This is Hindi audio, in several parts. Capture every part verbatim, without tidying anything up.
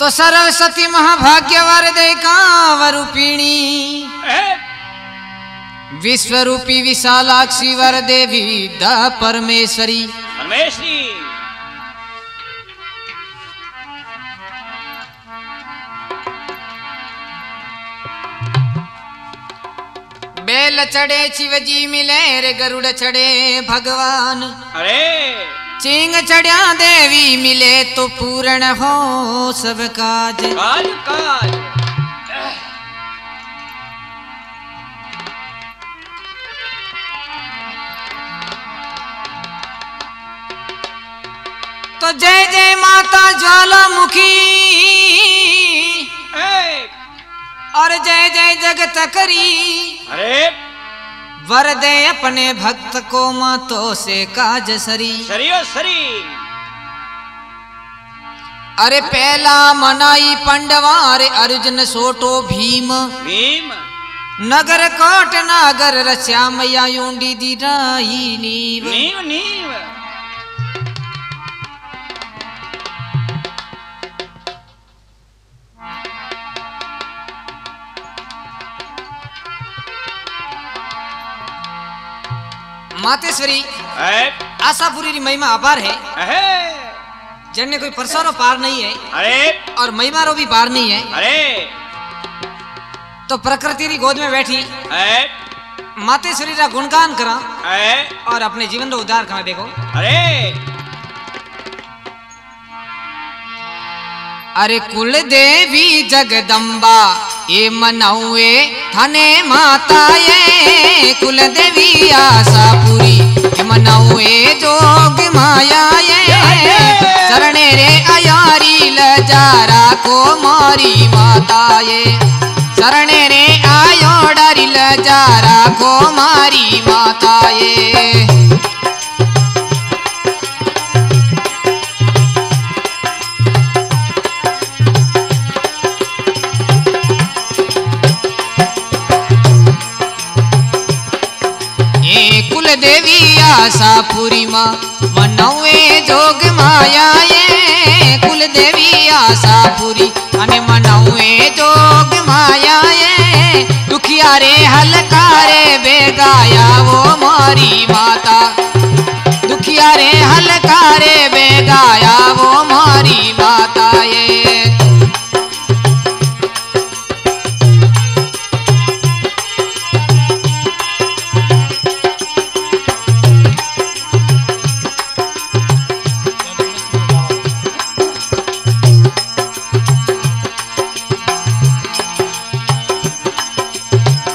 तो सरस्वती महाभाग्यवरदे कावरूपिणी विश्वरूपी विशालाक्षी वरदे विद्या परमेश्वरी परमेश्वरी बेल चढ़े शिवजी मिले रे गरुड़ चढ़े भगवान, अरे चिंग चढ़िया देवी मिले तो पूर्ण हो सब काज काज काज। तो जय जय माता ज्वालामुखी और जय जय जगत करी, अरे वर दे अपने भक्त को मातो से काज सरी सरी ओ सरी। अरे पहला मनाई पंडवार अर्जुन सोटो भीम भीम नगर कोट नागर रच्या मैया यूंडी दीराई नीव नीव नीव। मातेश्वरी आशापुरी री महिमा अपार है, जन ने कोई परसारो पार नहीं है, अरे और महिमा रो भी पार नहीं है। अरे तो प्रकृति री गोद में बैठी मातेश्वरी रा गुणगान करा और अपने जीवन रो उद्धार करा। देखो अरे अरे कुल देवी जगदम्बा ये मनाऊए थाने माता ये कुल देवी आशापुरी मनाऊए जोग माया ये शरणे रे अयारी लजारा को मारी माता ये शरणे रे आयो डरी लजारा को मारी माता ये। देवी आशापुरी माँ मनावे जोग माया ये कुल देवी आशापुरी अने मनावे जोग माया ये दुखिया रे हलकारे बेगाया वो मारी माता दुखिया रे हलकारे बेगाया वो मारी माता ये।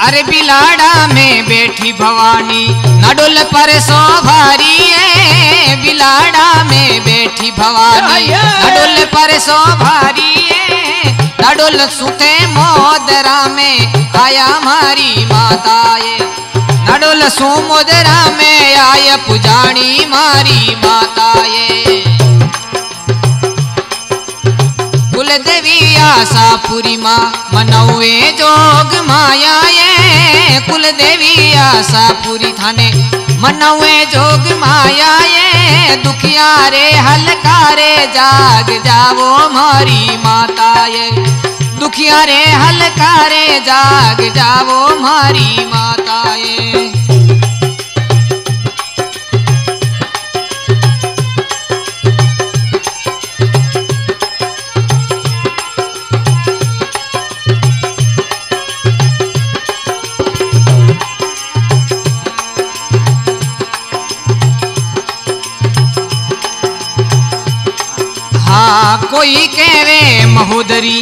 अरे बिलाड़ा में बैठी भवानी नडुल पर सो भारी है बिलाड़ा में बैठी भवानी नडुल पर सो भारी है नडुल सुते मोदरा में आया मारी माता ये नडुल सु मोदरा में आया पुजानी मारी माता ये। कुलदेवी आशापुरी माँ मनावे जोग माया ये कुलदेवी आशापुरी थाने मनावे जोग माया ये दुखिया रे हलकारे जाग जावो मारी माता ये दुखिया रे हलकारे जाग जावो मारी माता ये। कोई कहवे महोदरी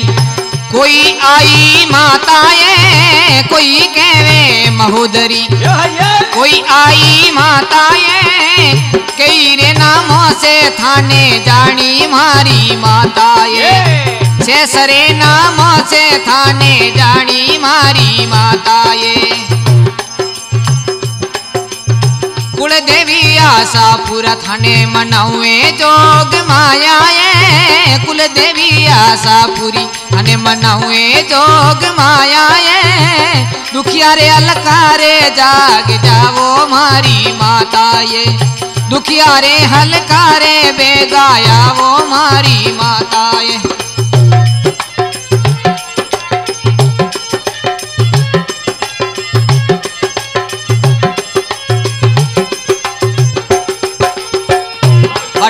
कोई आई माता ये कोई कहवे महोदरी कोई आई माता ये कई रे नामों से थाने जानी मारी माता ये छह सरे नामों से थाने जानी मारी माता ये। कुल देवी आशापुरा थाने मनावे जोग माया ये कुल देवी आशापुरी थाने मनावे जोग माया ये दुखिया रे हलकारे जाग जावो मारी माता ये दुखिया रे हलकारे बेगाया वो मारी माता ये।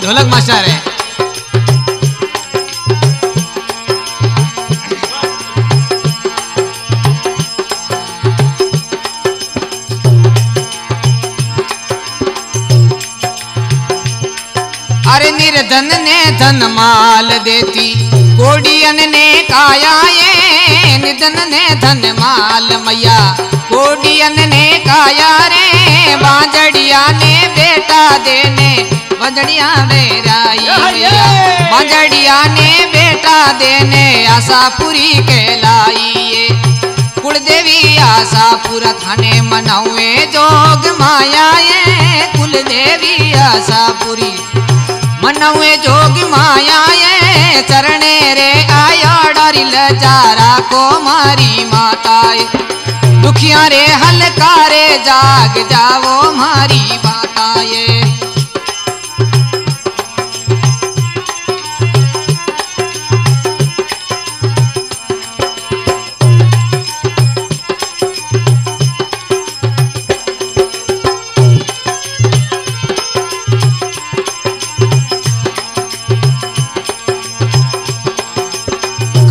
ढोलक मास्टर है। अरे निर्धन ने धन माल देती कोडियन ने काया ये, निर्धन ने धन माल मैया कोडियन ने काया रे, बांजड़िया ने बेटा देने बांजड़िया रे राई मैया, बांजड़िया ने बेटा देने आशापुरी कहलाई। कुलदेवी आशापुर थाने मनावे जोग माया ये, कुलदेवी आशापुरी मनवे जोग माया ये, चरणे रे आया डरी लजारा को मारी माताए, दुखिया रे हलकारे जाग जावो मारी माताए।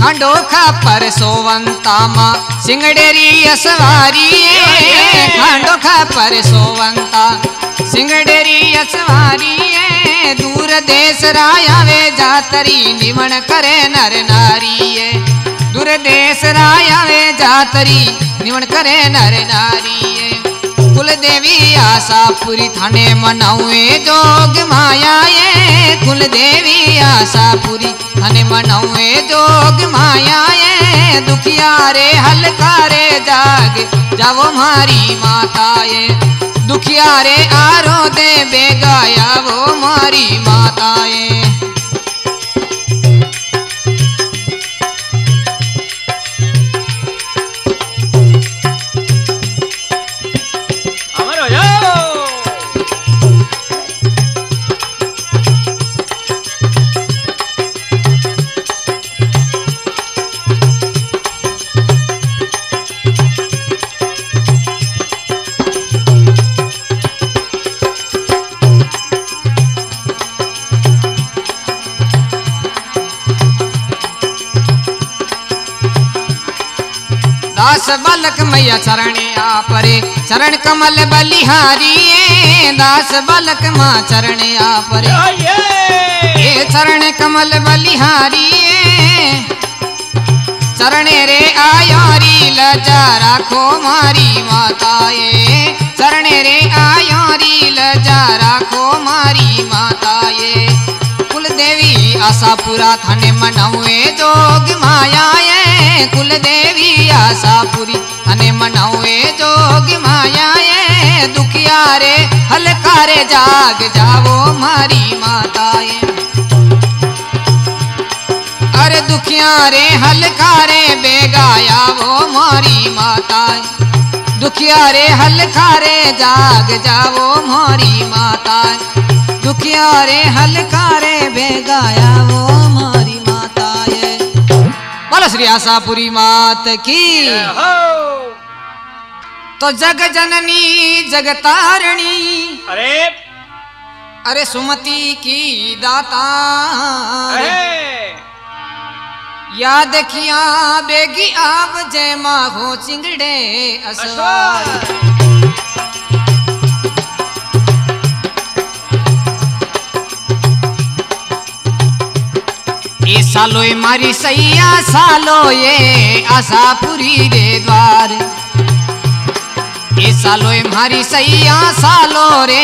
खांडोखा पर सोवंतामा सिंगडेरी असवारी, खांडोखा पर सोवंता सिंगडेरी असवारी, दूर देश रायावे जातरी निवण करे नर नारी, दूर देश रायावे जातरी निवण करे नर नारी। कुलदेवी आशापुरी थाने मनावे जोग माया ये, कुलदेवी आशापुरी थाने मनावे जोग माया ये, दुखिया रे हलका रे जाग जावो मारी माता ये, दुखिया रे आरो दे बेगाया वो मारी माता ये। दास बालक मैया चरणे आपरे चरण कमल बलिहारी, दास बालक माँ चरणे आपरे ये चरण कमल बलिहारी, चरणे रे आयोरी लजा राखो मारी माताए, चरणे रे आयोरी लजा राखो मारी माताए। कुलदेवी आशापुरा थाने मनावे जोग माया ये, कुलदेवी आशापुरी थाने मनावे जोग माया ये, दुखिया रे हलका रे जाग जावो मारी माता ये, अरे दुखिया रे हलका रे बेगाया वो मारी माता ये, दुखिया रे हलका रे जाग जावो मारी माता ये, दुखिया रे हलका रे बेगाया वो मारी माता ये। बोलो श्री आशापुरी मात की। तो जग जननी जगतारणी, अरे अरे सुमति की दाता, याद किया बेगी आप जय माँ हो चिंगड़े असवार। ए सालो ए मारी सैया सालो ये आशापुरी रे द्वार, ए सालो ए मारी सैया सालो रे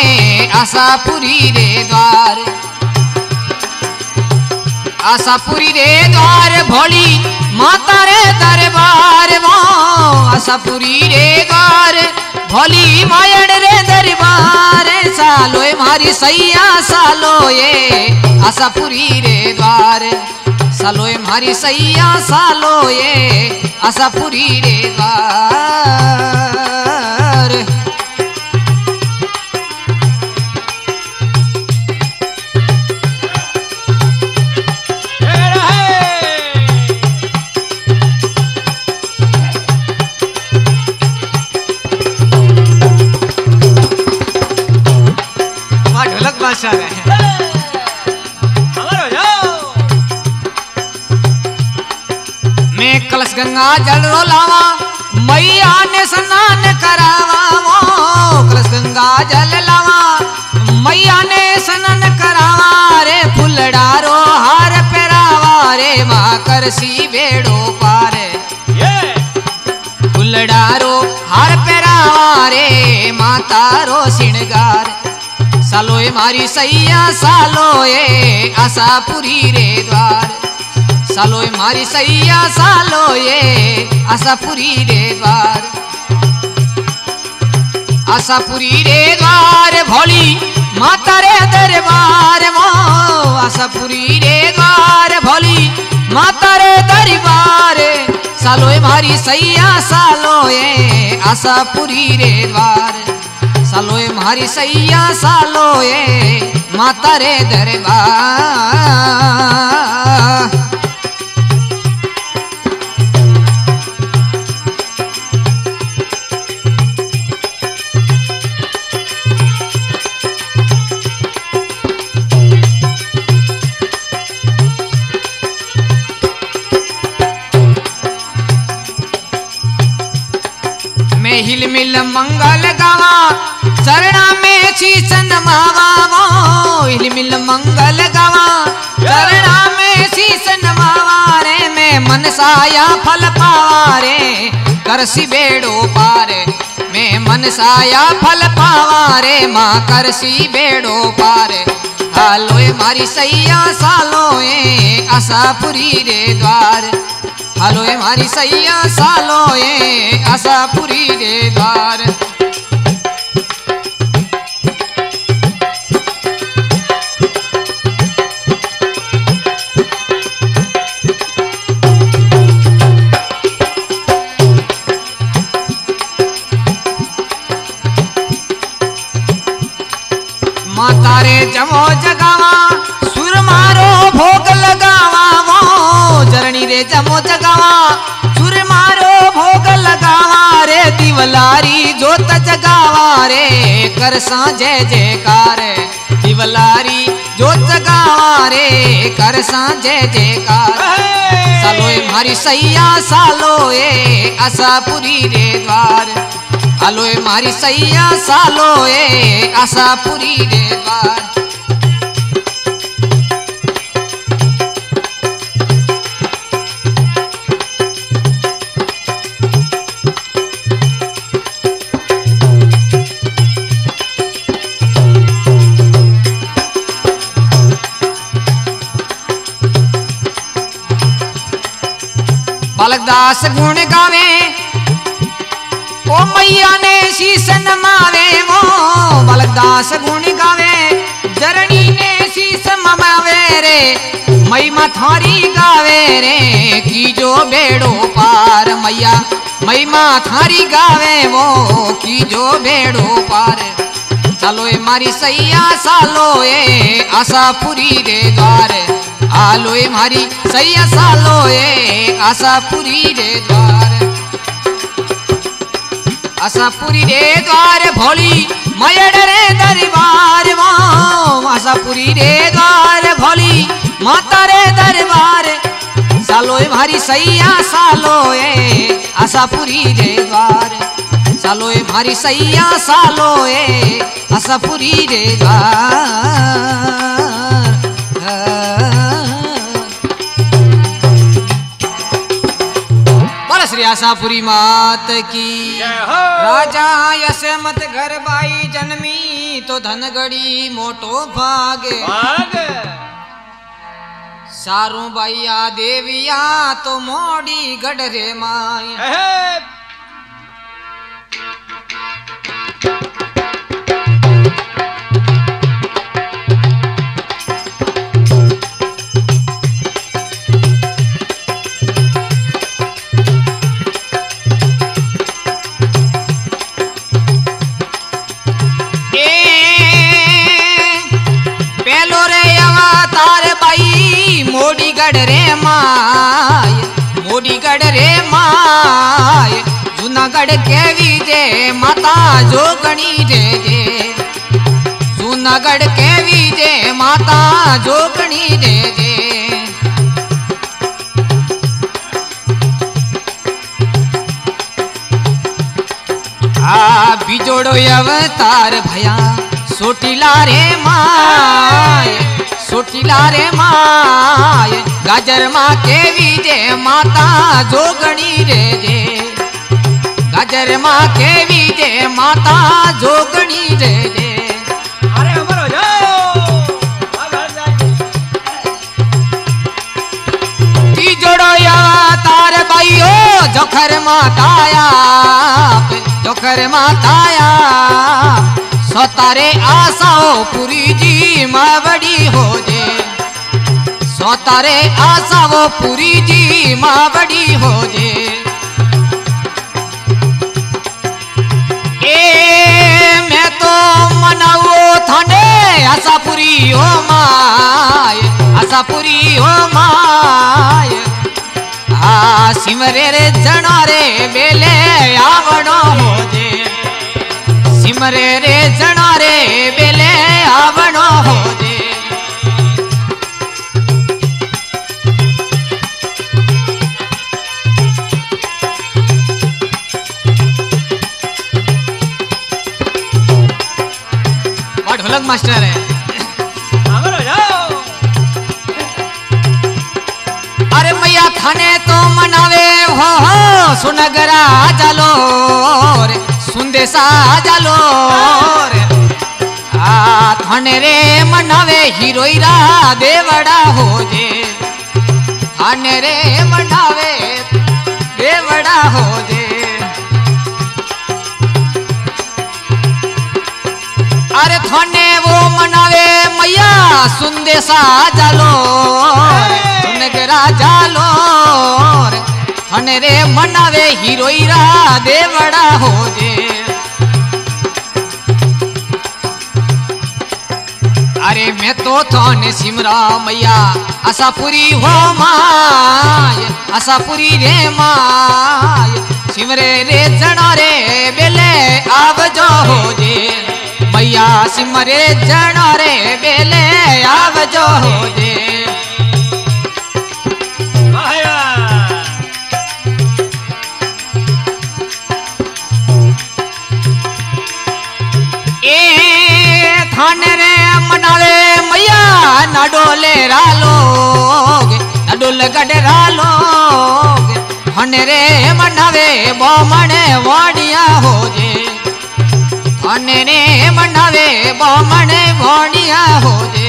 आशापुरी रे द्वार, आशापुरी रे द्वार भोली माता रे दरबार वो, आशापुरी रे द्वार भोली मायण रे दरबार, सालो ए मारी सैया सालो ये आशापुरी रे द्वार, सालो ए मारी सैया सालो ये आशापुरी रे द्वार। ढोलक बादशाह है। गंगा जल लावा मैया ने स्नान करावा, वो कलश गंगा जल लावा मैया ने स्नान करावा, रे फुलड़ा रो हार पेरावा, रे माँ करसी बेड़ो पार, फुलड़ा रो हार पेरावा, रे माता रो श्रृंगार, सालोए मारी सैया सालोए आशापुरी रे द्वार, सालोए मारी सैया सालोए आशापुरी रे द्वार, आशापुरी रे द्वार भोली माता रे दरबार, वो आशापुरी रे द्वार भोली माता रे दरबार, सालोए मारी सैया सालोए आशापुरी रे द्वार, सालोए मारी सैया सालोए माता रे दरबार। हिलमिल मंगल गावा चरणा में शीश नमावा, वो हिलमिल मंगल गावा चरणा में शीश नमावा, रे मैं मनसाया फल पावा, रे करसी बेड़ो पार, मैं मनसाया फल पावा, रे माँ करसी बेड़ो पार, हालोए मारी सैया सालोए आशापुरी रे द्वार, हालोए मारी सैया सालोए आशापुरी रे द्वार। माता रे जमो जगावा सुरमा रो भोग लगावा, जरणी रे जमो जगावा सुरमा रो भोग लगावा, रे दिवलारी जोत जगावा, रे कर सांझे जयकार, दिवलारी जोत जगावा, रे कर सांझे जयकार, सालोए मारी सैया सालोए आशापुरी रे द्वार, सालोए मारी सैया सालोए आशापुरी रे द्वार। बालक दास गुण गावे ओ मैया ने शीश नमावे, वो बालक दास गुण गावे जरणी ने शीश ममावे, रे महिमा थारी गावे, रे की जो बेड़ो पार, मैया महिमा थारी गावे, वो की जो बेड़ो पार, सालोए मारी सैया सालोए आशापुरी रे द्वार, आलोए मारी सैया सालोए आशापुरी रे द्वार, आशापुरी रे द्वार भोली मयड़ रे दरबार, वो आशापुरी रे द्वार भोली माता रे दरबार, सालोए मारी सैया सालोए आशापुरी रे द्वार, सालोए मारी सैया सालोए आशापुरी रे द्वार। आशापुरी मात की राजा यश मत घर बाई जन्मी तो धनगढ़ी मोटो भाग, सारू बाईया देविया तो मोड़ी गढ़रे माई, मोड़ी गढ़ रे माय, मोड़ी गढ़ रे माय, जूनागढ़ के विजय माता जोगणी रे जे, जूनागढ़ के विजय माता जोगणी रे जे, आ बिजोड़ो अवतार भया सोटीला रे माय सोटीला रे माय गाजर माँ के विजे माता जोगणी रे जे गाजर माँ के विजे माता जोगणी रे जे। जोखर माताया जोखर माताया सोतारे आशाओ पुरी जी मावड़ी हो जे सोतारे आशाओ पुरी जी मावड़ी हो जे। ए मैं तो मनावो थाने आशापुरी ओ माय आशापुरी ओ माय आ सिमरे रे जणो रे बेले आवणो होजे सिमरे रे जणो रे बेले आवणो होजे। बड़ा ढोलक मास्टर है थाने तो मनावे हो हो सुनगरा जलोरे सुंदेशा जलोरे आ थाने रे मनावे हिरोईरा देवड़ा हो जे थाने रे मनावे देवड़ा हो जे। अरे थाने वो मनावे मैया सुंदेशा जलोरे सुनगरा जलो रे मनावे हिरोईरा देवड़ा हो जे। अरे मैं तो थाने सिमरा मैया आशापुरी हो माय आशापुरी रे माय सिमरे रे जणो रे बेले आवजो हो जे मैया सिमरे जणो रे बेले आवजो हो जे। थाने रे मनावे मैया नडोले रालोग नडोल गडरा लोग थाने रे मनावे बामणे वाणिया हो जे थाने रे मनावे बामणे वाणिया हो जे।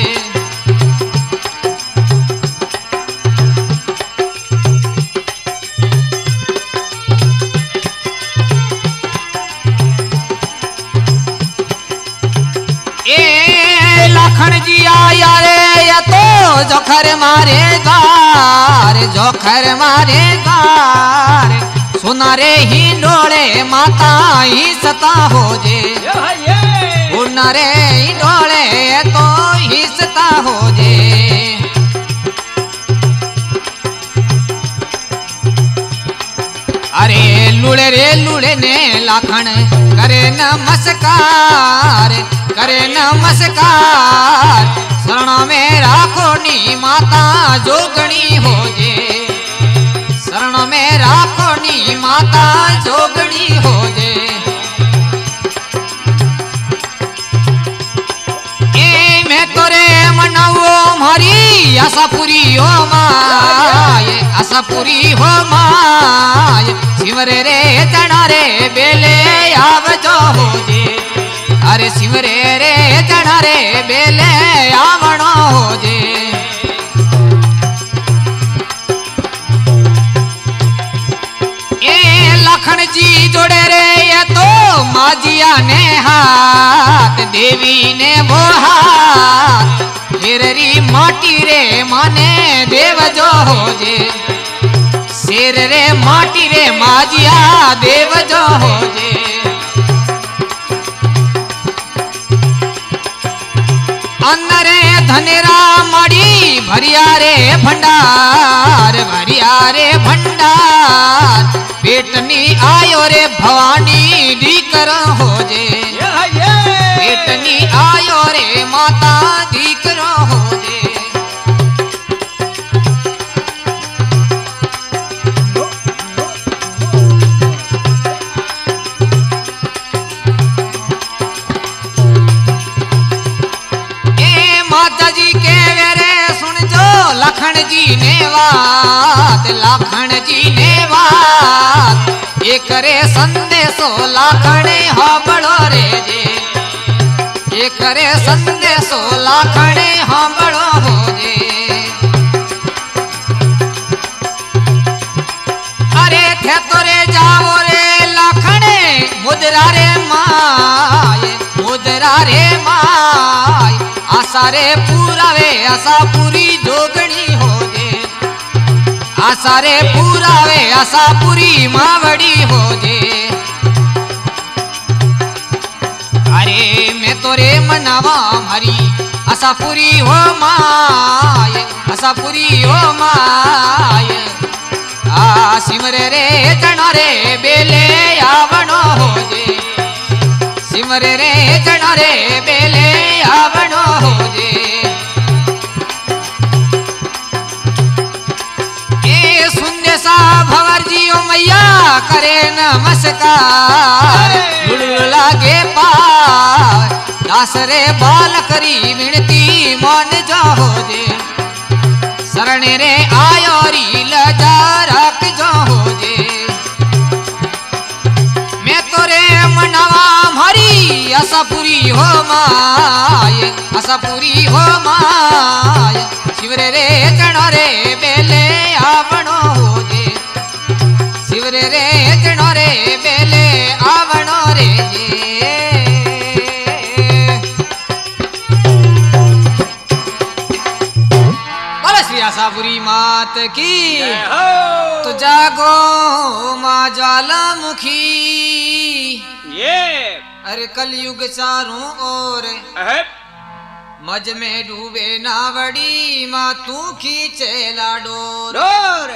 जोखर मारे गार जोखर मारे गार सुनारे ही डोले माता ही सता हो जे सुनारे ही डोले तो ही सता हो जे। अरे लुड़े रे लुड़े ने लाखन करे नमस्कार करे नमस्कार शरण में राखो नी माता जोगणी हो जे शरण में राखो नी माता जोगणी हो जे। ए मैं तोरे मनावो मारी आशापुरी हो माय आशापुरी हो माय सिमरे रे जना रे बेले आवजो हो जे अरे सिमरे रे जना रे बेले आवणो हो जे। ए लखन जी जोड़े रे ये तो माजिया ने हाथ देवी ने वो हाथ शेररी माटी रे माने देवजो हो जे शेर रे माटी रे माजिया देवजो हो जे। अंदरे धनेरा मड़ी भरिया रे भंडार भरिया रे भंडार पेटनी आयो रे भवानी दीकर हो जे पेटनी आयो रे माता दीकर हो जे। लखन जी ने बात, लखन जी ने बात, ये करे संदेशो लखन हो बड़ो रे जे, ये करे संदेशो लखन हो बड़ो हो जे। अरे थे तोरे जाओ रे लखन मुद्रा रे माय, मुद्रा रे माय, आशा रे पूरा वे आशापुरी जोगणी हो जे, आशा रे पूरा वे आशापुरी मावड़ी हो जे। अरे मैं तोरे मनावा हरी आशापुरी हो माय, आशापुरी हो माय, आ सिमर रे जणो रे बेले आवणो हो जे, सिमर रे जणो रे बेले आवणो हो जे। भंवर जी ओ मैया करे नमस्कार, लुलुला के पार दास रे बालक री विनती मन जो हो जे, शरण रे आयो री लजा रख जो हो जे। मैं तोरे मनावा हरी आशापुरी हो माय, आशापुरी हो माय, शिवर रे जणो रे बेले आवणो हो जे, शिवर रे जणो रे बेले आवणो रे जे। बोलो श्री आशापुरी मात की। तो जागो माँ ज्वालामुखी, ये अरे कलयुग चारों ओर मज में डूबे नावड़ी, माँ तू खींचे लाडोर।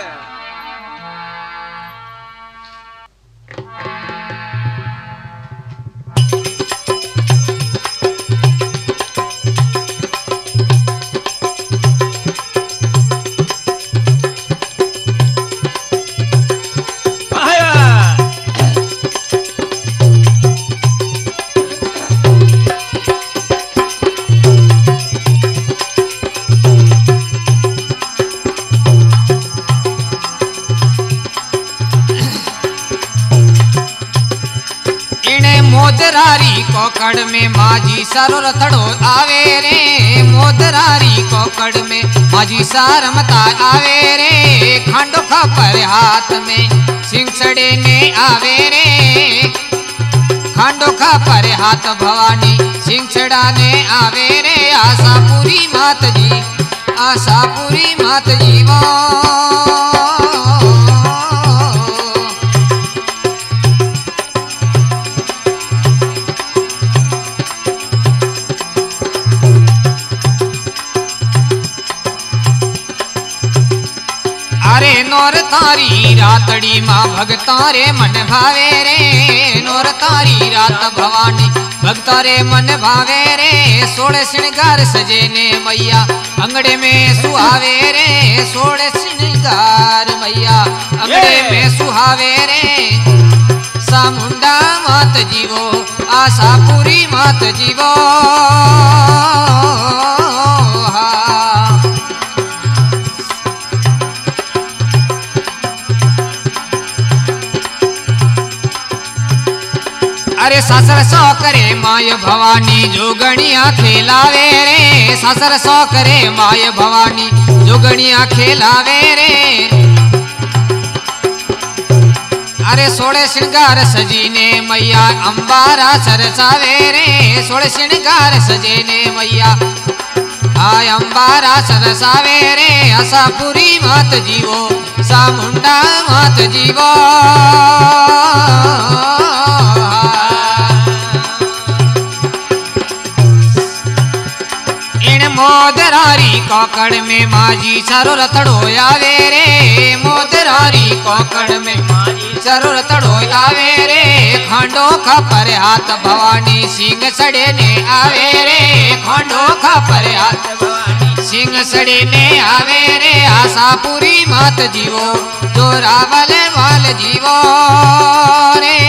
मोदरारी कोकड़ में माजी सारो रथड़ो आवे रे, मोदरारी कोकड़ में माजी सार मता आवे रे, खांडो खपर हाथ में सिंगसड़े ने आवे रे, खांडो खपर हाथ भवानी सिंगसड़ा ने आवे रे। आशापुरी मात जी, आशापुरी मात जी वो नोर तारी रातड़ी माँ भगतारे मन भावे रे, नोर तारी रात भवानी भगतारे मन भावे रे। सोड़े श्रृंगार सजे ने मैया अंगड़े में सुहावे रे, सोड़े श्रृंगार मैया अंगड़े में सुहावे रे। सामुंडा मात जीवो, आशापुरी मात जीवो, अरे सासर सौ करे माय भवानी जोगणिया खेलावे रे, सासर सौ करे माय भवानी जोगणिया खेलावे रे। अरे सोड़े श्रृंगार सजी ने मैया अंबारा सरसावे रे, सोड़े श्रृंगार सजे ने मैया आय अंबारा सरसावे रे। आशापुरी मात जीवो, सामुंडा मात जीवो, मोदरारी कोकड़ में माजी सारो रतड़ो आवे रे, मोदरारी कोकड़ में माजी सारो रतड़ो आवे रे। खांडो खपर हाथ भवानी सिंह सड़े ने आवे रे, खांडो खपर हाथ भवानी सिंह सड़े ने आवे रे। आशापुरी मात जीवो, जोरावल वाल जीवो रे।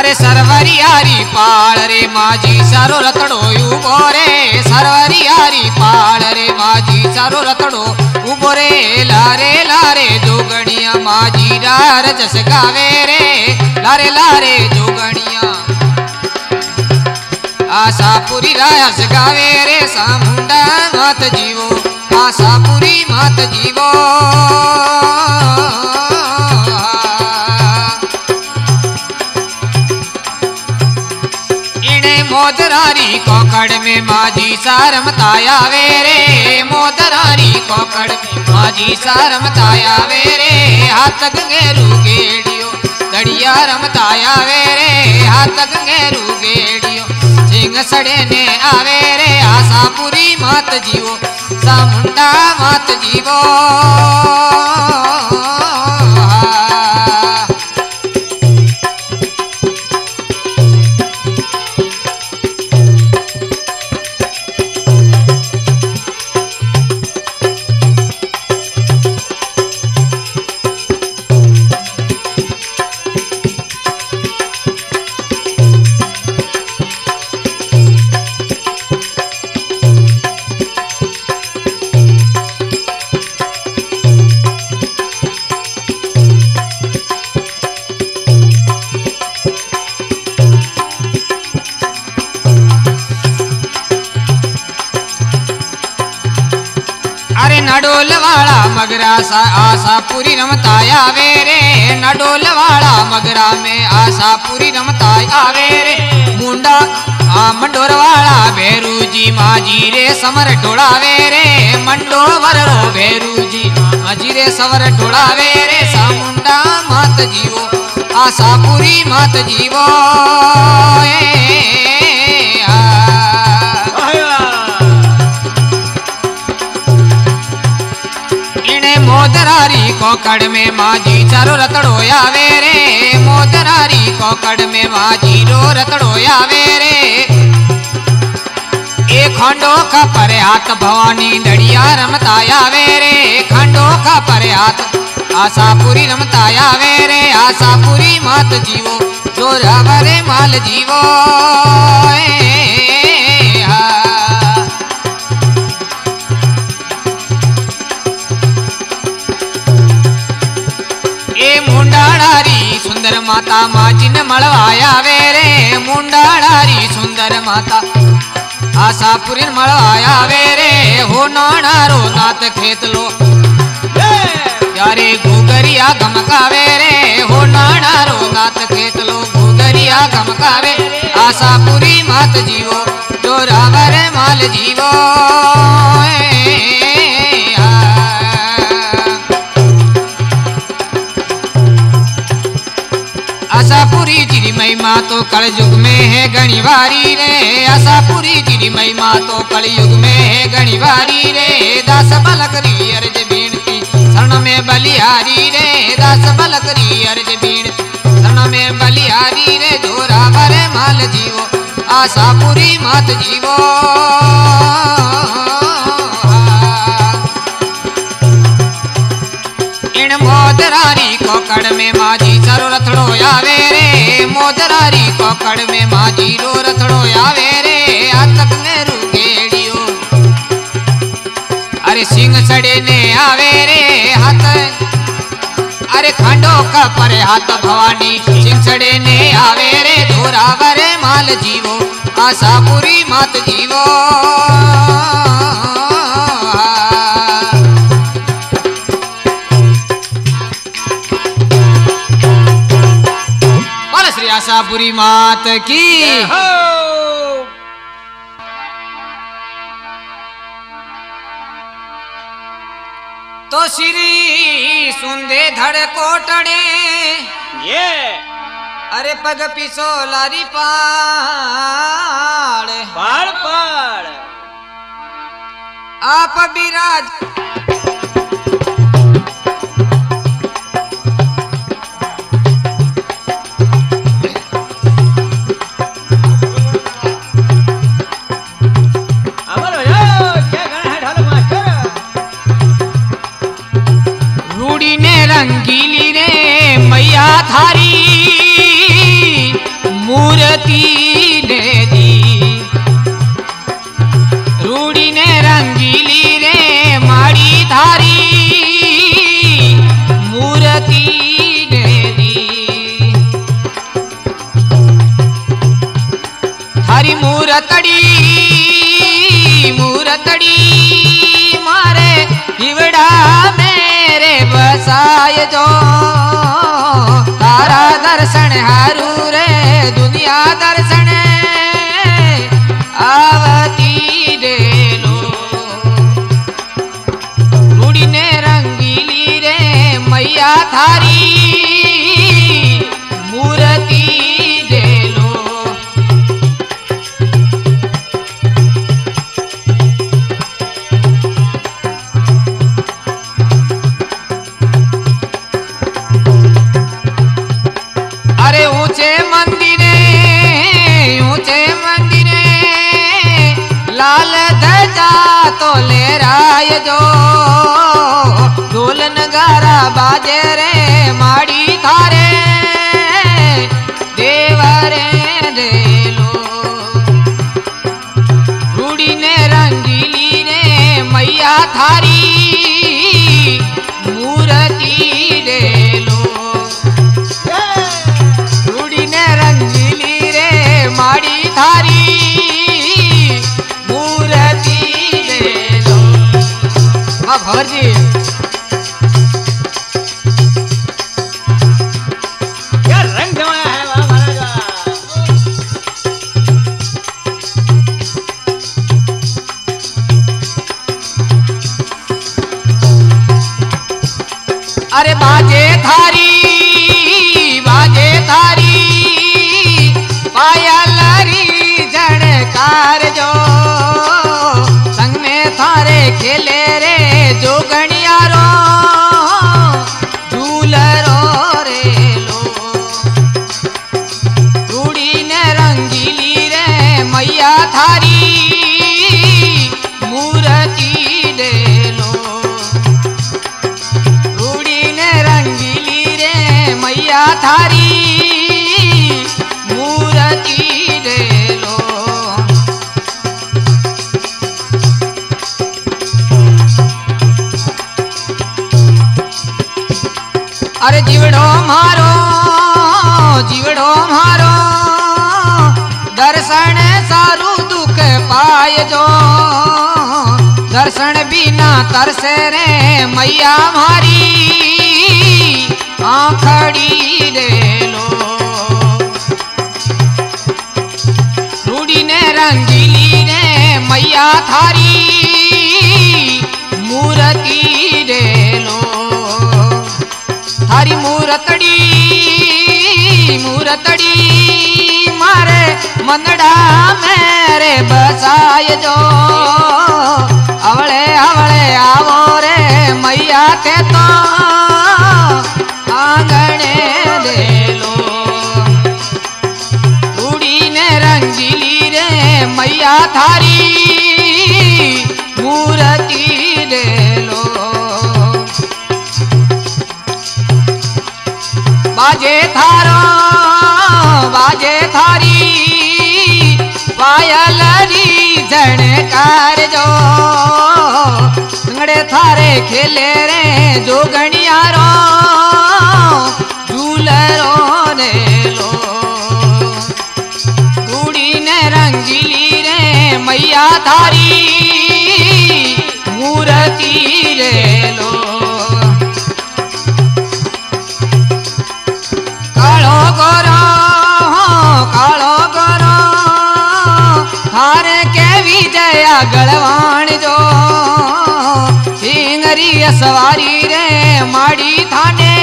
अरे सरवरी हरी पाल रे माझी सारो रतड़ो उबो रे, सरवरी हरी पाल रे माझी सारो रतड़ो उबो रे, लारे लारे जोगणिया माझी रार जस गावे रे, लारे लारे जोगणिया आशापुरी रास गावे रे, सामुंडा मात जीवो आशापुरी मात जीवो, मोदरारी कोकड़ में माझी सारमताया वेरे, मोदरारी कोकड़ में माझी सारमताया वेरे, हाथ गंगेरू गेडियो दड़िया रमताया वेरे, हाथ गंगेरू गेडियो सिंह सड़े ने आवे रे, आशापुरी मात जीवो सामुंडा मात जीवो, नडोल वाला मगरा सा आशापुरी रमताया वेरे, नडोल वाला मगरा में आशापुरी रमताया वेरे, मुंडा आ मंडोर वाला भेरू जी माझी रे समर टोड़ा वेरे, मंडो वरो भेरू जी माझी रे समर टोड़ा वेरे, सामुंडा मात जीवो आशापुरी मात जीवो, मोदरारी कोकड़ में माझी चारो रतड़ो आवे रे, मोदरारी कोकड़ में माझी रो रतड़ो आवे रे, एक खंडो का पर हाथ भवानी दड़िया रमताया वेरे, खंडो का पर हाथ आशापुरी रमताया वेरे, आशापुरी मात जीवो जोरावरे माल जीवो, सुंदर माता माझी ने मलवाया वेरे, मुंडाड़ारी सुंदर माता आशापुरी ने मलवाया वेरे, हो नाना रो नाथ खेत लो यारे घुगरिया गमकावे रे, हो नाना रो नाथ खेत लो घुगरिया गमकावे, आशापुरी मात जीवो जोरावर माल जीवो, आशापुरी जी महिमा तो कलयुग में है गणिवारी रे, आशापुरी जी महिमा तो कलयुग में है गणिवारी रे, दास बालक री अर्ज बीनती शरण में बलिहारी रे, दास बालक री अर्ज बीनती शरण में बलिहारी रे, जोरावर माल जीवो आशापुरी मात जीवो, मोदरारी कोकड़ में माझी चारो रथड़ो आवे रे, मोदरारी कोकड़ में माझी रो रथड़ो आवे रे, आतक में रुगेड़ियो अरे सिंह सड़े ने आवे रे, हाथ अरे खंडो का पर हाथ भवानी सिंह सड़े ने आवे रे, जोरावर माल जीवो आशापुरी मात जीवो, आशापुरी मात की तो श्री सुंदे धड़ कोटड़े ये अरे पग पिसो लारी पाड़ पाड़ पाड़ आप विराज रंगीली रे मैया थारी ಮೂರತಡಿ ಮೂರತಡಿ ಮಾರೆ ಇವಡಾ ಮೇರೆ ಬಸಾಯ ಜೋ ತಾರಾ ದರ್ಶನ ಹಾರು ರೇ ದುನಿಯಾ ದರ್ಶನ आवती रे लो रूड़ी ने रंगीली रे मैया थारी मूर्ति दे लो अरे ऊंचे मंदिरे ऊंचे मंदिरे लाल धजा तो ले राय जो ढोल नगारा बाजे रे माड़ी थारे देवरे दे लो रूड़ी ने रंगीली ने मैया थारी मूर्ति दे लो रूड़ी ने रंगीली रे माड़ी थारी भर जी क्या रंग जमाया है वाह महाराजा। अरे बाजे थारी बाजे थारी पायल री झणकार जो संग में थारे खेले रे जोगणिया रो झूलरो रे लो रूड़ी ने रंगीली रे मैया थारी मूर्ति दे लो रूड़ी ने रंगीली रे मैया थारी मूर्ति दे लो अरे जीवड़ो मारो जीवड़ो मारो दर्शन सारू दुख पाय जो दर्शन बिना तरसे रे मैया मारी आंखड़ी दे लो रूड़ी ने रंगीली ने मैया थारी मूर्ति दे लो थारी मूरतड़ी मूरतड़ी मारे मनड़ा मेरे बसाय जो अवले अवले आवो रे मैया के तो आंगणे दे लो रूड़ी ने रंगीली रे मैया थारी मूर्ति दे लो बाजे थारो बाजे थारी पायल री झणकार जो संगड़े थारे खेले रे जोगणिया रो झूलरो रे लो रूड़ी ने रंगीली रे मैया थारी मूर्ति रे लो कालो गोरो कालो गोरो थारे के विजया गड़वाण जो सिंगरी सवारी रे माड़ी थाने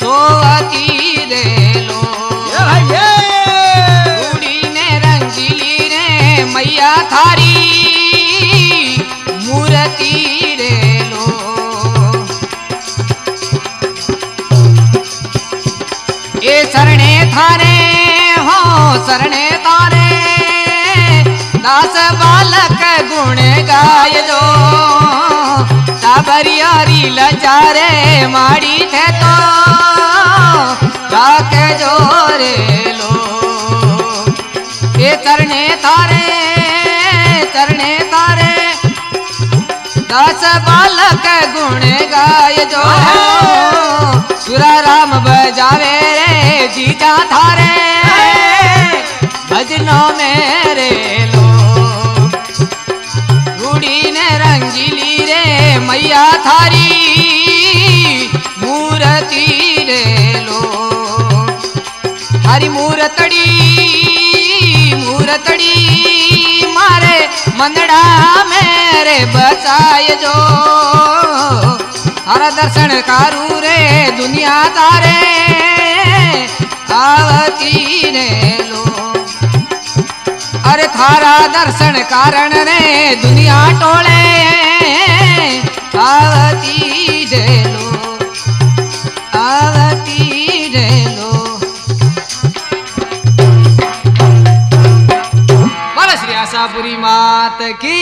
सोवती रे लो रूड़ी ने रंगीली रे मैया थारी मूर्ति रे लो ए शरणे थारे हो शरणे थारे दास बालक गुण गाय जो टाबरियारी लजारे माड़ी थे तो जाके जो रे लो ए शरणे थारे शरणे थारे दास बालक गुण गाय जो सुरा राम बजावे रे जीजा थारे भजनो मारी मूरतड़ी मूरतड़ी मारे मंदड़ा मेरे बचाए जो हर दर्शन कारू रे दुनिया तारे आवती ने लो। अरे थारा दर्शन कारण रे दुनिया टोले आवती जे लो आवती जे लो। बोलो श्री आशापुरी मात की।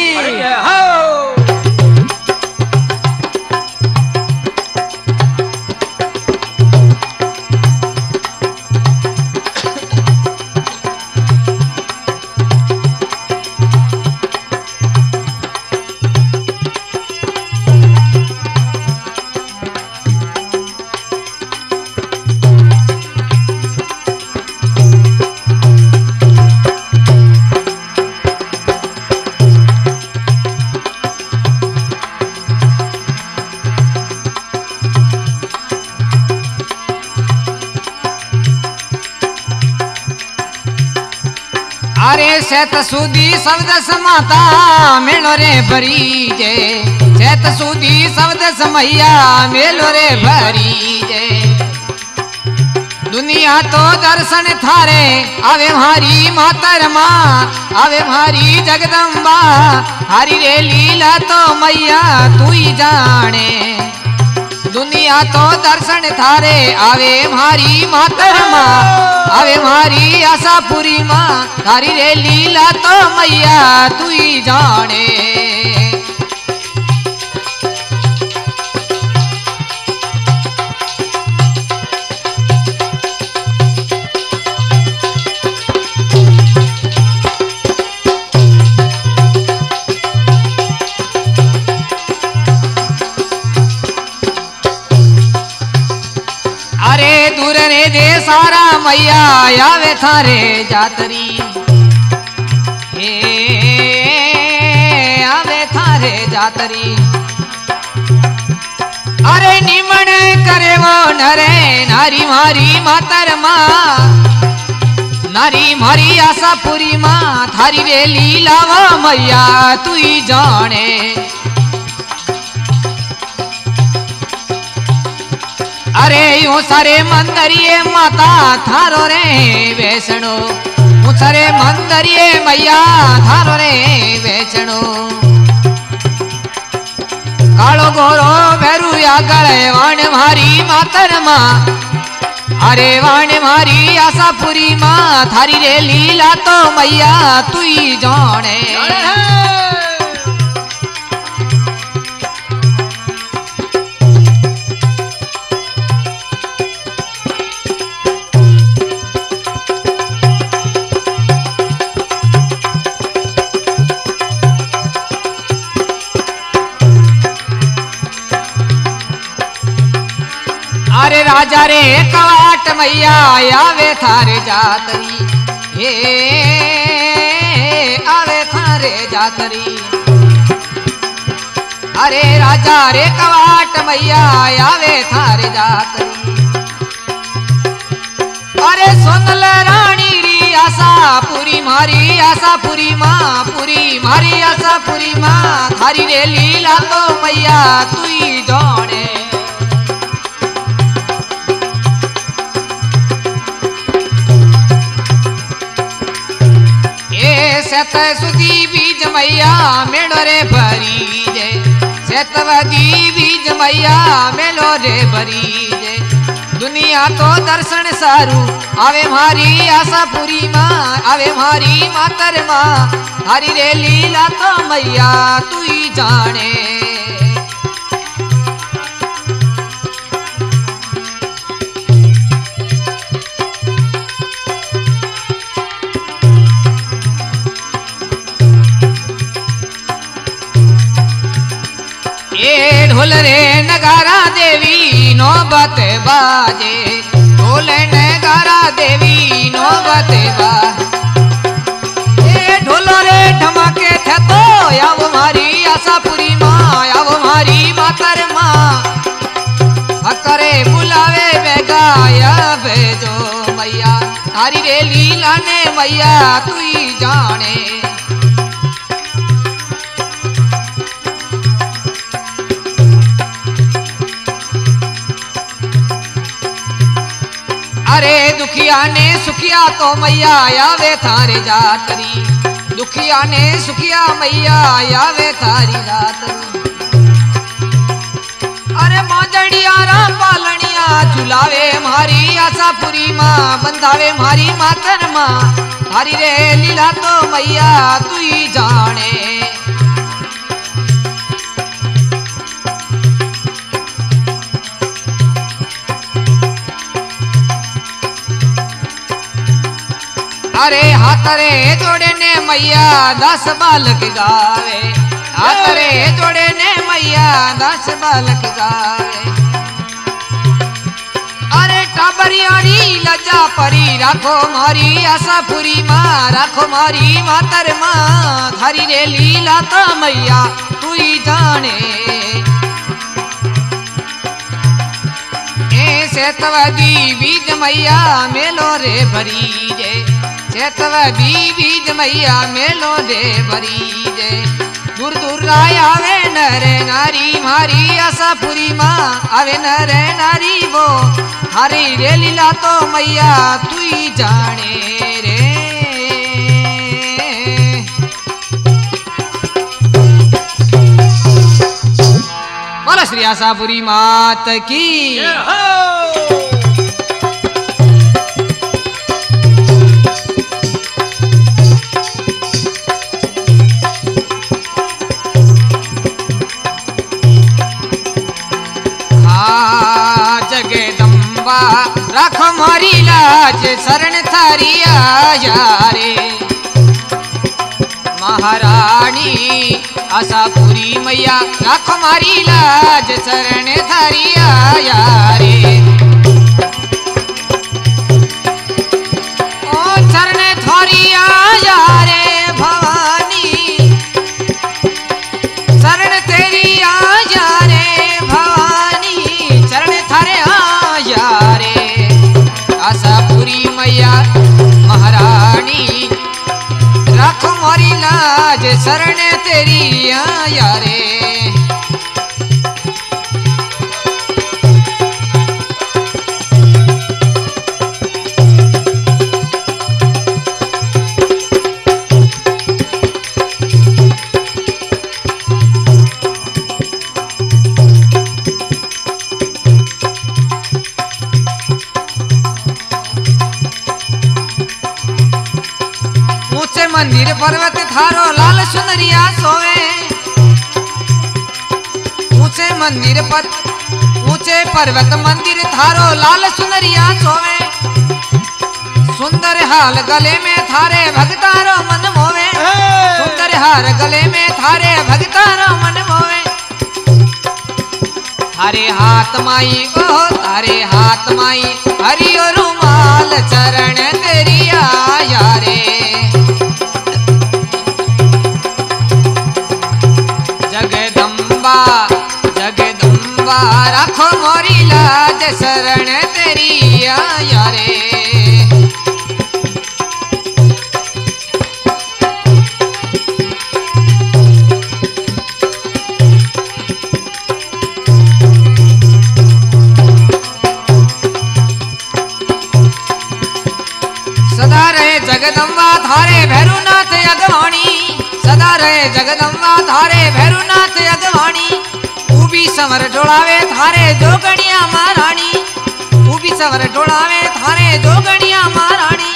चैत सुदी शब्द समाता मेलो रे भरी जे चैत सुदी शब्द समैया मेलो रे भरी जे। दुनिया तो दर्शन थारे आवे हमारी मातर माँ आवे हमारी जगदम्बा हरी रे लीला तो मैया तू ही जाने। दुनिया तो दर्शन थारे आवे हमारी मातर माँ अवे मारी आशापुरी माँ थारी रे लीला तो मैया तू ही जाने। सारा मैया आवे थारे जातरी हे आवे थारे जातरी। अरे निमण करे वो नरे नारी मारी मातर माँ नारी मारी आशापुरी माँ थारी रे लीला वो मैया तू ही जाने। अरे यूं सारे मंदरिये माता थारो रे वैष्णो यूं सारे मंदरिये मैया थारो रे वैष्णो। कालो गोरो भैरू आगल वाण मारी मातर माँ अरे वाण मारी आशापुरी माँ थारी रे लीला तो मैया तू ही जाने। अरे राजा रे कवाट मैया आवे थारे जातरी हे आवे थारे जातरी। अरे राजा रे कवाट मैया आवे थारे जातरी। अरे सुनल रानी री आशा पूरी मारी आशा पूरी माँ पूरी मारी आशा पूरी माँ थारी रे लीला तो मैया तू ही जाने। सत सुधी बीज मैया मेलो रे भरी जे सतवदी बीज मैया मेलो रे भरी जे। दुनिया तो दर्शन सारू आवे मारी आशापुरी माँ आवे मारी मातर माँ हरी रे लीला तो मैया तू ही जाने। ढोल रे नगारा देवी नौबत बाजे ढोल नगारा देवी नौबत बाजे। ढोल रे धमाके थे तो आव मारी आशापुरी माँ आव मारी मातर माँ अकरे बुलावे बेगा या भेजो मैया। थारी रे लीला ने मैया तू ही जाने। अरे दुखिया ने सुखिया तो मैया आवे थारे जातरी, दुखिया ने सुखिया मैया आवे थारी जातरी। अरे मोजड़िया रा पालनिया झुलावे मारी आशापुरी माँ बंधावे मारी मातर माँ, थारी रे लीला तो मैया तू ही जाने। अरे हाथरे जोड़े ने मैया दास बालक गावे, हाथरे जोड़े ने मैया दास बालक गावे। अरे टाबरियारी लज्जा परी राखो मारी आशापुरी माँ, राखो मारी मातर माँ, थारी रे लीला तो मैया तू ही जाने। सेतवदी बीज मैया मेलो रे भरी जे, सेतवदी बीज मैया मेलो रे भरी जे। दूर दूर राय आवे नर नारी मारी आशापुरी माँ, आवे नर नारी वो, हरी रे लीला तो मैया तू ही जाने रे। बोलो श्री आशापुरी मात की। राखो मारी लाज शरण थारी आया रे महारानी आशापुरी मैया, राखो मारी लाज शरण थारी आया रे। ओ शरण थारी आया रे भवानी, शरण तेरी आया रे भवानी, शरण थारे आया रे आशापुरी मैया महारानी, राखो मारी लाज शरण तेरी आया रे। मंदिर पर्वत थारो लाल सुंदरिया सोवे, ऊंचे मंदिर पर ऊंचे पर्वत मंदिर थारो लाल सुंदरिया सोवे। सुंदर हाल गले में थारे भगतारो मन मोवे, सुंदर हार गले में थारे भगतारो मन मोवे। थारे हाथ माई ओ थारे हाथ माई हरियो रूमाल चरण तेरी आया रे। जगदम्बा राखो मोरी लाज शरण तेरी आया रे। सदा रहे जगदम्बा थारे भैरूनाथ अगवाणी, सदा रहे जगदम्बा थारे भैरूनाथ अगवाणी। उबी संवर डोलावे थारे जोगणिया महारानी, उबी संवर डोलावे थारे जोगणिया महारानी।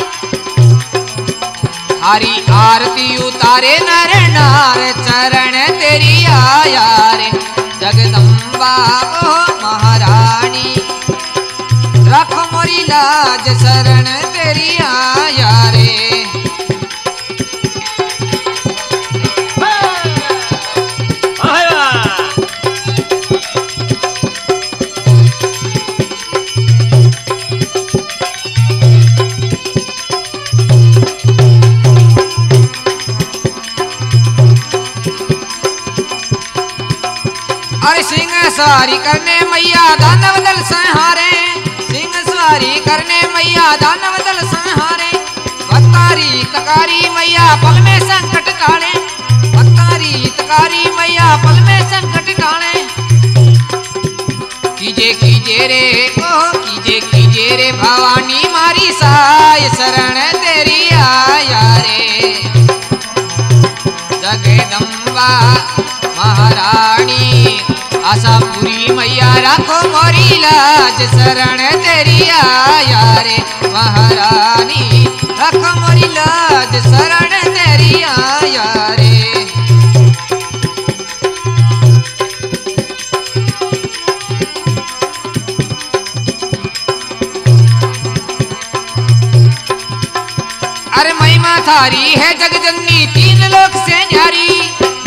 थारी आरती उतारे नर नार चरण तेरी आया रे। जगदम्बा ओ महारानी राखो मोरी लाज शरण तेरी आया रे। अरे सिंह सवारी करने मैया दानव दल संहारे, सिंह सवारी करने मैया दानव दल संहारे। हितकारी मैया पल में संकट टाले, भक्तारी हितकारी मैया पल में संकट टाले। कीजे कीजे रे ओ कीजे कीजे रे भवानी मारी साय, शरण तेरी आया रे जगदम्बा महारानी। आशापुरी मैया राखो मोरी लाज, शरण तेरी आया रे महारानी। राखो मोरी लाज, शरण तेरी आया रे। अरे महिमा थारी है जगजननी तीन लोक से न्यारी,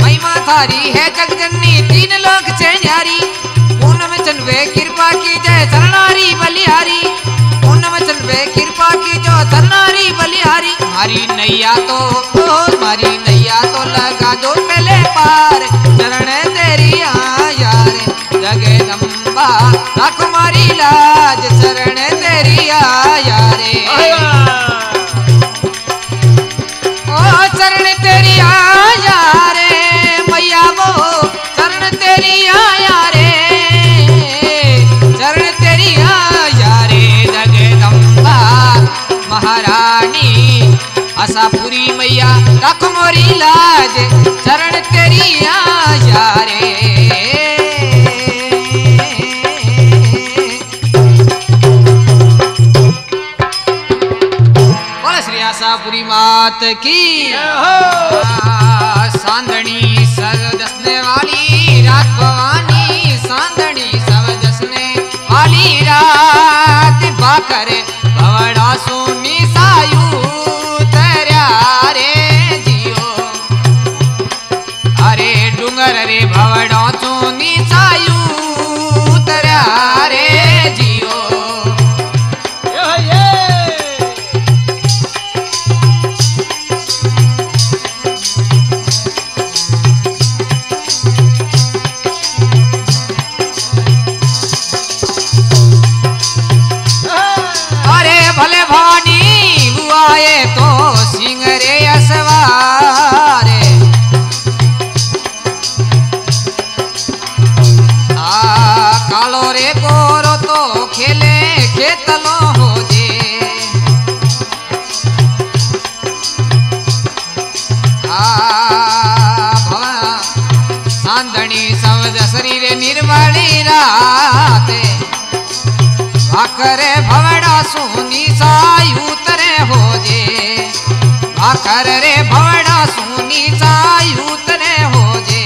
महिमा थारी है जगजननी तीन लोक से न्यारी। पूनम चलवे कृपा की जय सरनारी बलिहारी, पूनम चलवे कृपा की जो सरनारी बलिहारी। मारी नैया तो मारी नैया तो लगा दो पहले पार, चरण तेरी आया रे जगदम्बा। राख मारी लाज, शरण तेरी आया रे। शरण तेरी आया रे मैया वो, शरण तेरी आया रे, शरण तेरी आया रे जगदम्बा महारानी। आशापुरी मैया राख मोरी लाज, शरण तेरी आया रे। आशापुरी मात की सांदणी सब दसने वाली रात भवानी, सांदणी सब दसने वाली रात। बाकर भवड़ा सोनी सायू तर्या रे जियो, अरे डूंगर रे भवड़ा सोनी सायू तर्या रे जियो। निर्मली राते भाखरे भवड़ा सोनी सायू तरे हो जे, भाखर रे भवड़ा सोनी सायू तरे हो जे।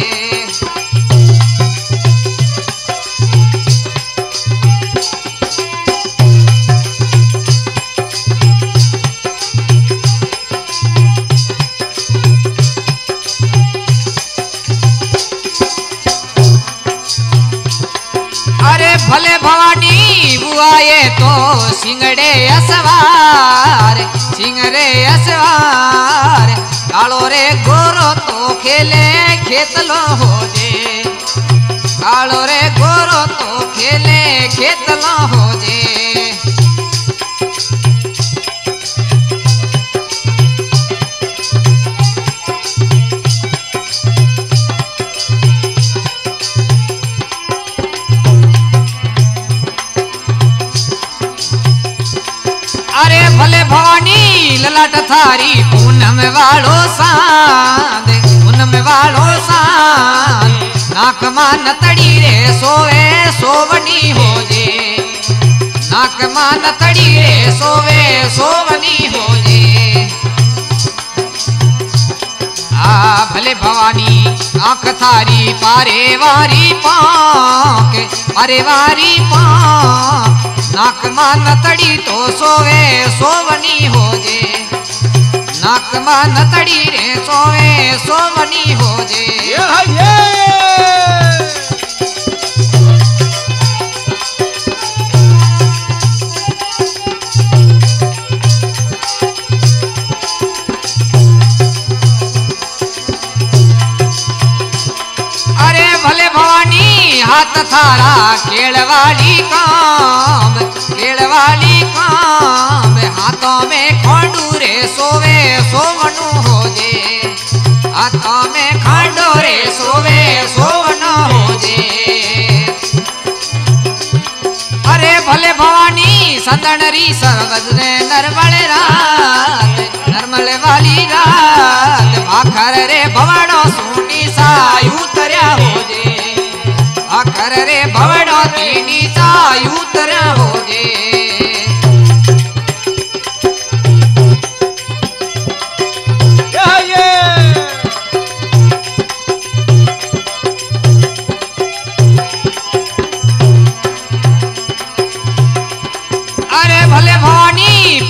भले भवानी बुआए तो सिंगड़े असवार, सिंगड़े असवार। कालो रे गोरो तो खेले खेतलो हो जे, कालो रे गोरो तो खेले खेतलो हो जे। ललाट थारी पूनम वालो सांद, पूनम वालो सांद। नाक मां नतड़ी रे सोवे सोवनी हो जे, नाक मां नतड़ी रे सोवे सोवनी हो जे। आ भले भवानी आंख थारी पारे वारी पांक, पारे वारी पांक। नाक मां नतड़ी तो सोवे सोवनी हो जे, नाक मां नतड़ी रे सोवे सोवनी हो जे। अरे भले भवानी हाथ थारा केड़वाली काम, केड़वाली काम। हाथों में खोंडू रे सोवे सोवनो होजे आत्मा में खांडो रे सोवे सोवनो होजे। अरे भले भवानी सदनरी सरगज रे नरवल रात नरमल वाली रात आखर रे भवाड़ो सुनी सायू तरया होजे आखर रे भवाड़ो तीनी सायू तरया होजे।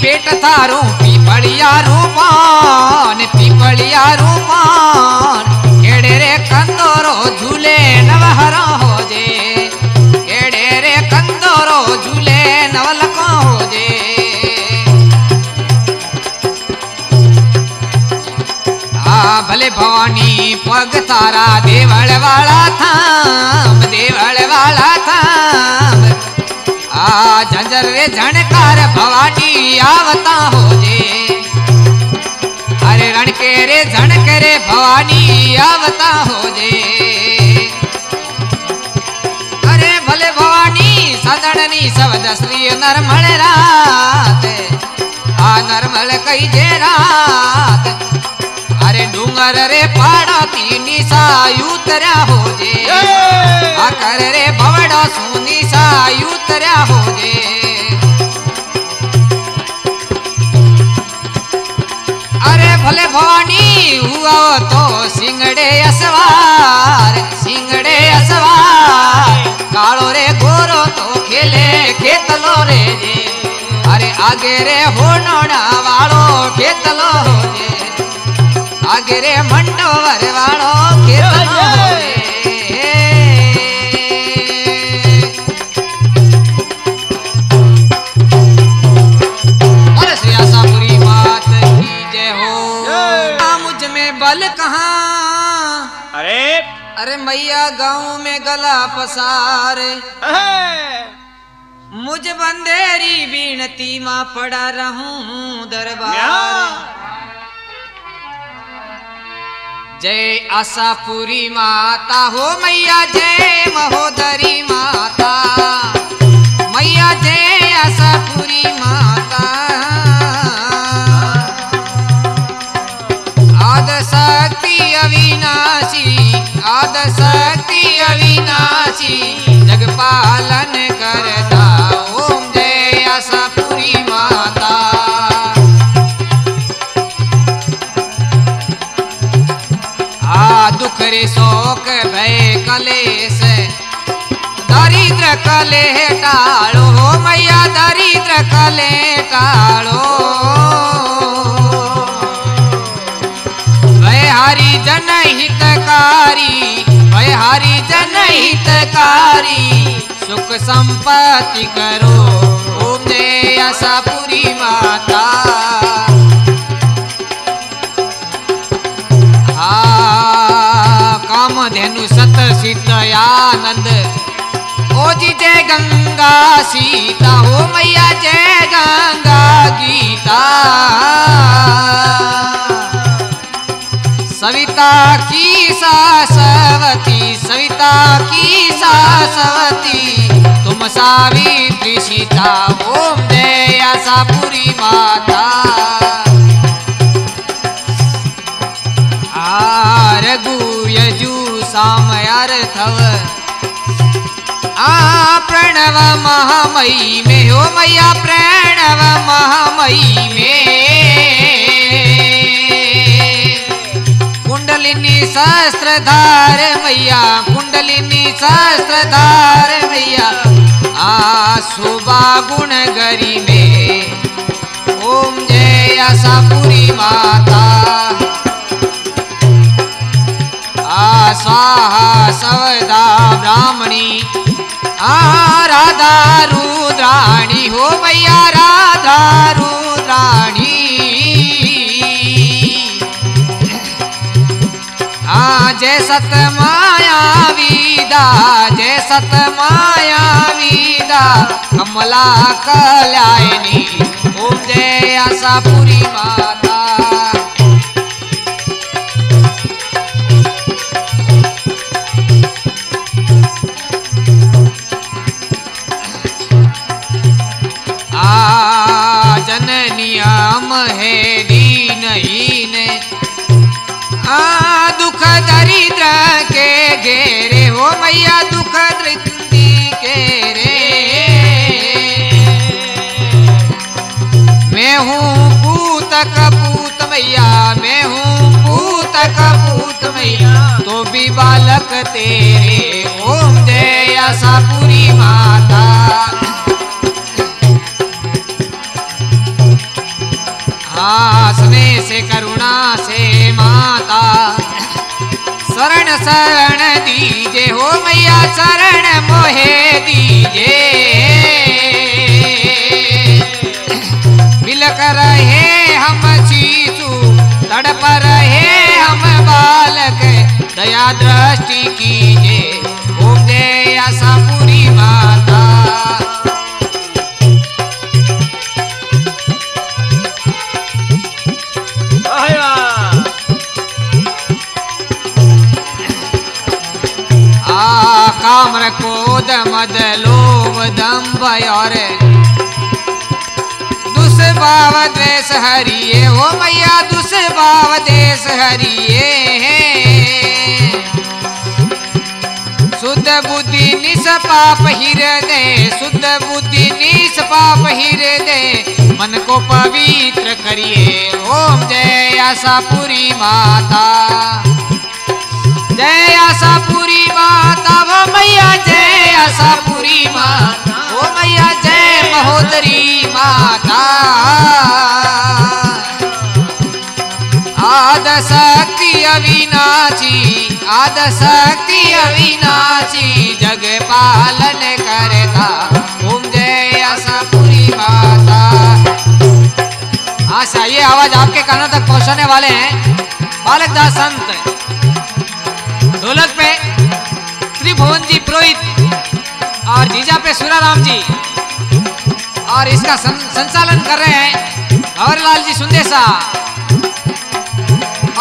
पेट थारू पीपड़िया रूपान पीपड़िया रूपान केड़े रे कंदोरो झूले नवहरा हो जे केड़े रे कंदोरो झूले नवलका हो जे। आ भले भवानी पग तारा देवल वाला थाम देवल वाला थाम आ झंझर रे झणकार भवानी आवता होजे अरे रणके रे झणके रे भवानी आवता होजे। अरे भले भवानी सदननी सवदश्री नरमल रात आ नरमल कई जे रात अरे डूंगर रे पाड़ा तीनी सायू तरया होजे आकर रे भवड़ा सुनी सायू तरया होजे। अरे भले भवानी हुआ तो सिंगड़े असवार सिंगड़े असवार कालो रे गोरो तो खेले खेतलो रे जे अरे आगे रे होनोड़ा वालो खेतलो होजे आगे रे मंडोवर वालो खेतलो होजे। बल कहाँ अरे अरे मैया गाँव में गला पसार मुझ बंदेरी बीनती माँ पड़ा रहूं दरबार। जय आशापुरी माता हो मैया जय महोदरी माता मैया जय आशापुरी माता। आदशक्ति अविनाशी आदशक्ति अविनाशी जगपालन करता ओम जय आशापुरी माता। आ दुख रे शोक भय कलेश दरिद्र कले टालो मैया दरिद्र कले टालो हरि जन हितकारी भय हरि जन हितकारी सुख संपत्ति करो ओम जय आशापुरी माता। हा कामधेनु सत सीतायानंद ओजी जय गंगा सीता हो मैया जय गंगा गीता। सविता की सासवती सविता की सासवती तुम सावित्री सीता ओम जय आशापुरी माता। आरगु यजु सामयार थव आ प्रणव महामयी में हो मैया प्रणव महामयी में कुंडलिनी सहस्त्रधार मैया कुंडलिनी सहस्त्रधार मैया आ शोभा गुण गरिमे ओम जय आशापुरी माता। आ स्वाहा सवदा ब्राह्मणी आ राधा रुद्राणी हो मैया राधा रुद्राणी। जय सत माया विदा जय सत माया विदा कमला कल्याणी ओम जय आशापुरी माता। आ जननियाम है दीन हीन आ दुख दरिद्र के घेरे हो मैया दुख दृष्टि के रे कपूत मैया मैं हूँ पूत कपूत मैया तो भी बालक तेरे। ओम जय आशापुरी माता। हंसने से करुणा से माता शरण शरण दीजे हो मैया शरण मोहे दीजे बिलक रहे हम चीसू तड़प रहे हम बालक दया दृष्टि कीजे। ओम जय आशापुरी माता। आ काम्र क्रोध मद लोभ दंभ और दुष्भाव द्वेष हरिये हो मैया दुष्भाव द्वेष हरिये शुद्ध बुद्धि निष्पाप हृदय शुद्ध बुद्धि निष्पाप हृदय मन को पवित्र करिए। ओम जय आशापुरी माता। जय आशापुरी माता वो मैया जय आशापुरी माता ओ मैया जय महोदरी माता। आद शक्ति अविनाशी आद शक्ति अविनाशी जग पालन करता। ओम जय आशापुरी माता। आशा ये आवाज आपके कानों तक पहुंचाने वाले हैं बालक दास संत ढोलक पे त्रिभुवन जी पुरोहित और जीजा पे सूराराम जी और इसका सं, संचालन कर रहे हैं भंवरलाल जी सुंदेशा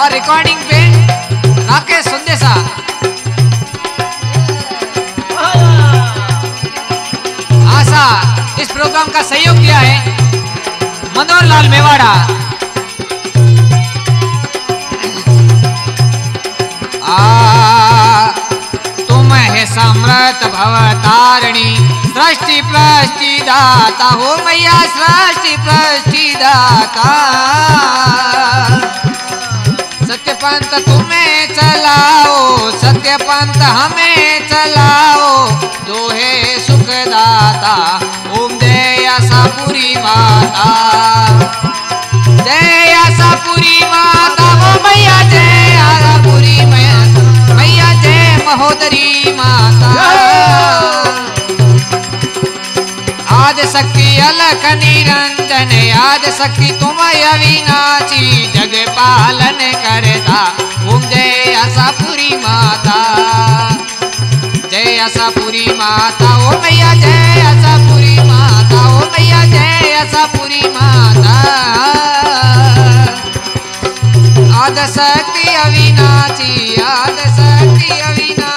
और रिकॉर्डिंग पे राकेश सुंदेशा। आशा इस प्रोग्राम का सहयोग किया है मनोहर लाल मेवाड़ा। आ समृत भवतारिणी सृष्टि प्रष्टि दाता हो मैया सृष्टि प्रष्टि दाता सत्य पंथ तुम्हें चलाओ सत्य पंथ हमें चलाओ जो है सुखदाता। ओम जय आशापुरी माता। जय आशापुरी माता हो मैया जय आशापुरी माता मैया जय महोदरी माता। आद शक्ति अलख निरंजन आद शक्ति तुम्हें अविनाशी जग पालन करता। ओम जय आशापुरी माता। जय आशापुरी माता ओ मैया जय आशापुरी माता ओ मैया जय आशापुरी माता। आद शक्ति अविनाशी आद शक्ति अविनाशी